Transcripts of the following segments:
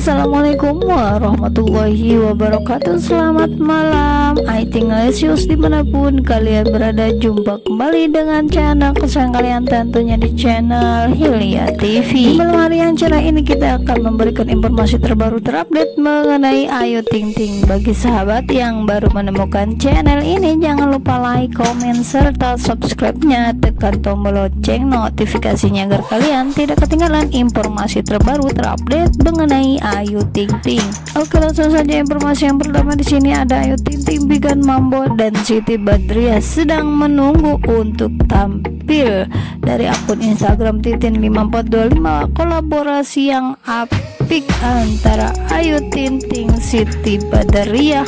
Assalamualaikum warahmatullahi wabarakatuh. Selamat malam I Think Lesius, dimanapun kalian berada. Jumpa kembali dengan channel kesayangan kalian, tentunya di channel Hilya TV. Di malam hari yang cerah ini kita akan memberikan informasi terbaru terupdate mengenai Ayu Ting Ting. Bagi sahabat yang baru menemukan channel ini, jangan lupa like, comment, serta subscribe-nya. Tekan tombol lonceng notifikasinya agar kalian tidak ketinggalan informasi terbaru terupdate mengenai Ayu Ting Ting. Oke, langsung saja informasi yang pertama. Di sini ada Ayu Ting Ting, Pinkan Mambo, dan Siti Badriah sedang menunggu untuk tampil. Dari akun Instagram Titin5425, kolaborasi yang apik antara Ayu Ting Ting, Siti Badriah,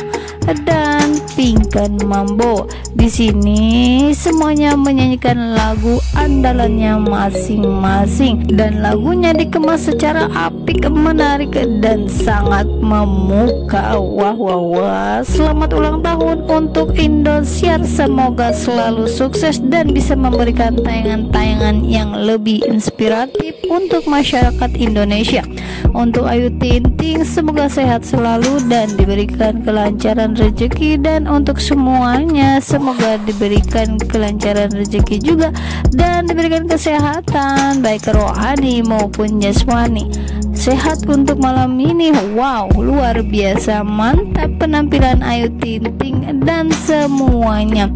dan Pinkan Mambo. Di sini semuanya menyanyikan lagu andalannya masing-masing, dan lagunya dikemas secara apik, menarik, dan sangat memukau. Wah wah wah, selamat ulang tahun untuk Indosiar, semoga selalu sukses dan bisa memberikan tayangan-tayangan yang lebih inspiratif untuk masyarakat Indonesia. Untuk Ayu Ting Ting, semoga sehat selalu dan diberikan kelancaran rezeki, dan untuk semuanya semoga diberikan kelancaran rezeki juga dan diberikan kesehatan baik rohani maupun jasmani. Sehat untuk malam ini. Wow, luar biasa mantap penampilan Ayu Ting Ting dan semuanya.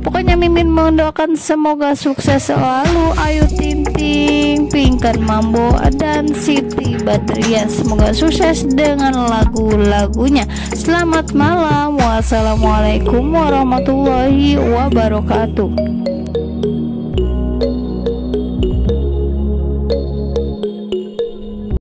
Pokoknya mimin mendoakan semoga sukses selalu Ayu Ting Ting, Pinkan Mambo, dan Siti Badriah. Semoga sukses dengan lagu-lagunya. Selamat malam. Wassalamualaikum warahmatullahi wabarakatuh.